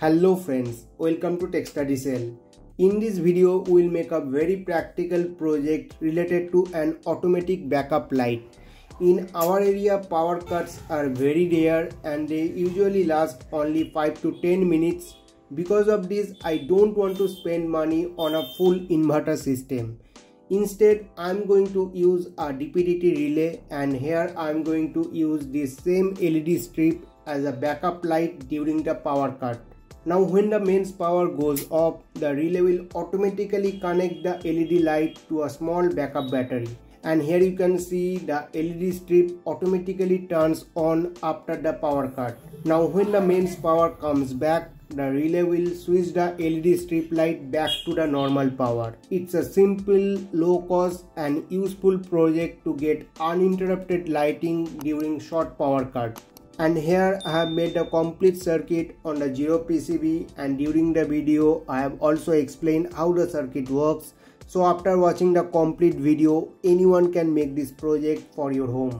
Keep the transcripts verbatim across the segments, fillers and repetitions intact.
Hello friends, welcome to Tech Study Cell. In this video, we will make a very practical project related to an automatic backup light. In our area, power cuts are very rare and they usually last only five to ten minutes. Because of this, I don't want to spend money on a full inverter system. Instead, I am going to use a D P D T relay, and here I am going to use this same L E D strip as a backup light during the power cut. Now when the mains power goes off, the relay will automatically connect the L E D light to a small backup battery. And here you can see the L E D strip automatically turns on after the power cut. Now when the mains power comes back, the relay will switch the L E D strip light back to the normal power. It's a simple, low cost and useful project to get uninterrupted lighting during short power cut. And here I have made a complete circuit on the zero P C B, and during the video I have also explained how the circuit works. So after watching the complete video, anyone can make this project for your home.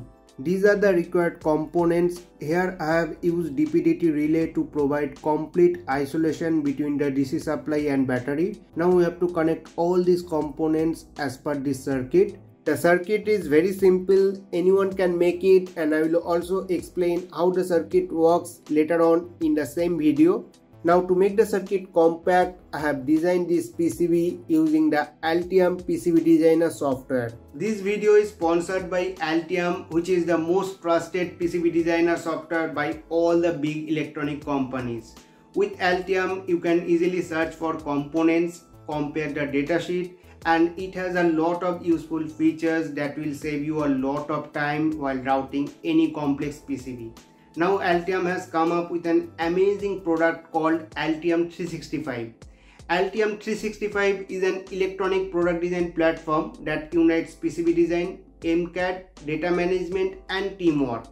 These are the required components. Here I have used D P D T relay to provide complete isolation between the D C supply and battery. Now we have to connect all these components as per this circuit. The circuit is very simple, anyone can make it, and I will also explain how the circuit works later on in the same video. Now to make the circuit compact, I have designed this P C B using the Altium P C B designer software. This video is sponsored by Altium, which is the most trusted P C B designer software by all the big electronic companies. With Altium, you can easily search for components, compare the datasheet, and it has a lot of useful features that will save you a lot of time while routing any complex P C B. Now Altium has come up with an amazing product called Altium three sixty-five. Altium three sixty-five is an electronic product design platform that unites P C B design, M CAD, data management and teamwork.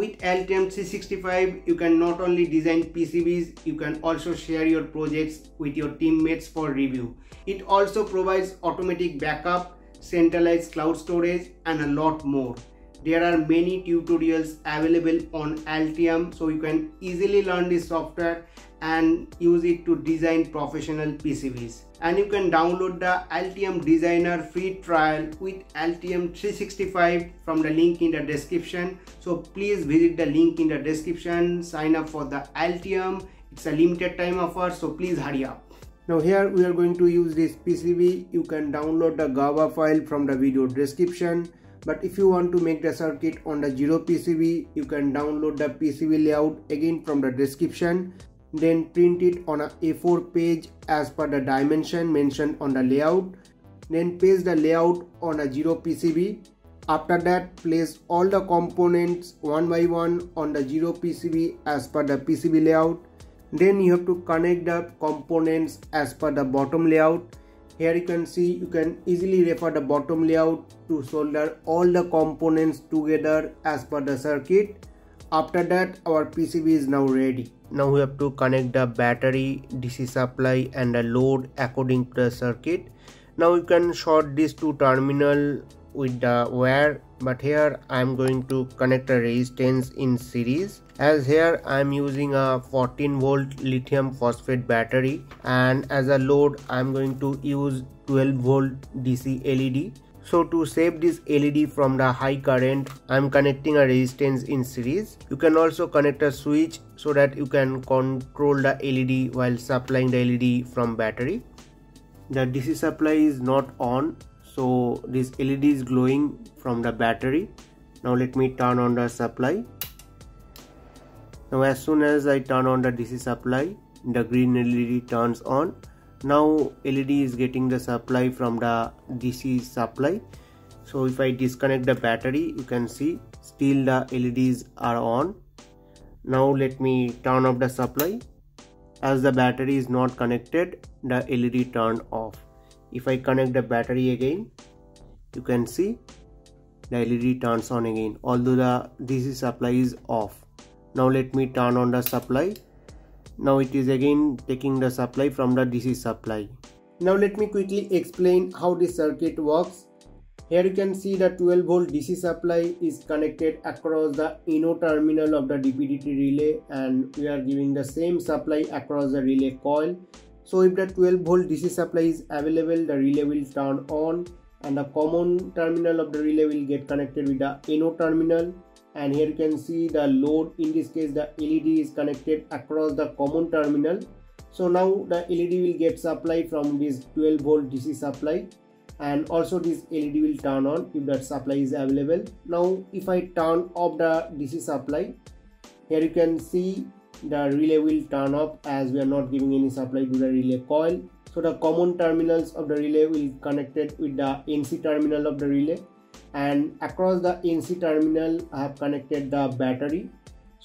With Altium three sixty-five, you can not only design P C Bs, you can also share your projects with your teammates for review. It also provides automatic backup, centralized cloud storage and a lot more. There are many tutorials available on Altium, so you can easily learn this software and use it to design professional P C Bs. And you can download the Altium Designer free trial with Altium three sixty-five from the link in the description. So please visit the link in the description, sign up for the Altium. It's a limited time offer, so please hurry up. Now here we are going to use this P C B. You can download the Gerber file from the video description. But if you want to make the circuit on the zero P C B, you can download the P C B layout again from the description. Then print it on a A four page as per the dimension mentioned on the layout. Then paste the layout on a zero P C B. After that, place all the components one by one on the zero P C B as per the P C B layout. Then you have to connect the components as per the bottom layout. Here you can see you can easily refer the bottom layout to solder all the components together as per the circuit. After that, our P C B is now ready. Now we have to connect the battery, D C supply and the load according to the circuit. Now you can short these two terminals with the wire, but here I am going to connect a resistance in series, as here I am using a fourteen volt lithium phosphate battery, and as a load I am going to use twelve volt D C L E D. So to save this L E D from the high current, I am connecting a resistance in series. You can also connect a switch so that you can control the L E D while supplying the L E D from battery. The D C supply is not on, so this L E D is glowing from the battery. Now let me turn on the supply. Now as soon as I turn on the D C supply, the green L E D turns on. Now L E D is getting the supply from the D C supply. So if I disconnect the battery, you can see still the L E Ds are on. Now let me turn off the supply. As the battery is not connected, the L E D turned off. If I connect the battery again, you can see the L E D turns on again, although the D C supply is off. Now let me turn on the supply. Now it is again taking the supply from the D C supply. Now let me quickly explain how this circuit works. Here you can see the twelve volt D C supply is connected across the N O terminal of the D P D T relay, and we are giving the same supply across the relay coil. So if the twelve volt D C supply is available, the relay will turn on and the common terminal of the relay will get connected with the N O terminal. And here you can see the load, in this case the L E D, is connected across the common terminal. So now the L E D will get supply from this twelve volt D C supply, and also this L E D will turn on if that supply is available. Now if I turn off the D C supply, here you can see the relay will turn off as we are not giving any supply to the relay coil. So the common terminals of the relay will connected with the N C terminal of the relay, and across the N C terminal I have connected the battery.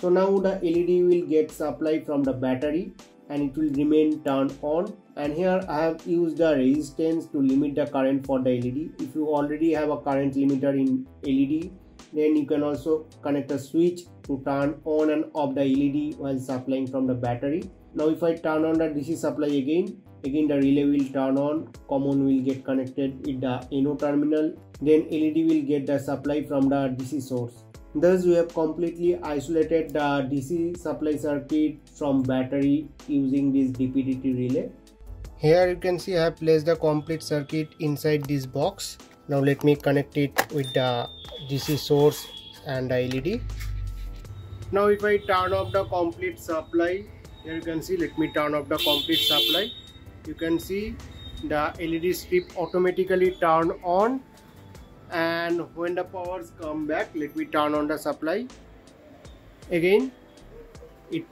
So now the L E D will get supply from the battery and it will remain turned on. And here I have used the resistance to limit the current for the L E D. If you already have a current limiter in L E D, then you can also connect a switch to turn on and off the L E D while supplying from the battery. Now if I turn on the D C supply again, again the relay will turn on, common will get connected with the N O terminal, then L E D will get the supply from the D C source. Thus we have completely isolated the D C supply circuit from battery using this D P D T relay. Here you can see I have placed the complete circuit inside this box. Now let me connect it with the D C source and the L E D. Now if I turn off the complete supply, here you can see, let me turn off the complete supply. You can see the L E D strip automatically turned on, and when the powers come back, let me turn on the supply again. It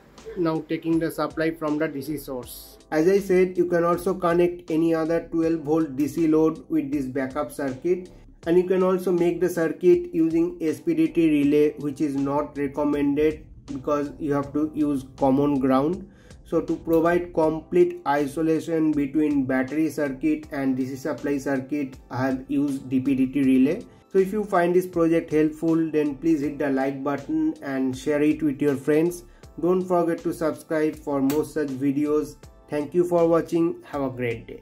now taking the supply from the D C source. As I said, you can also connect any other twelve volt D C load with this backup circuit, and you can also make the circuit using S P D T relay, which is not recommended because you have to use common ground. So to provide complete isolation between battery circuit and D C supply circuit, I have used D P D T relay. So if you find this project helpful, then please hit the like button and share it with your friends. Don't forget to subscribe for more such videos. Thank you for watching. Have a great day.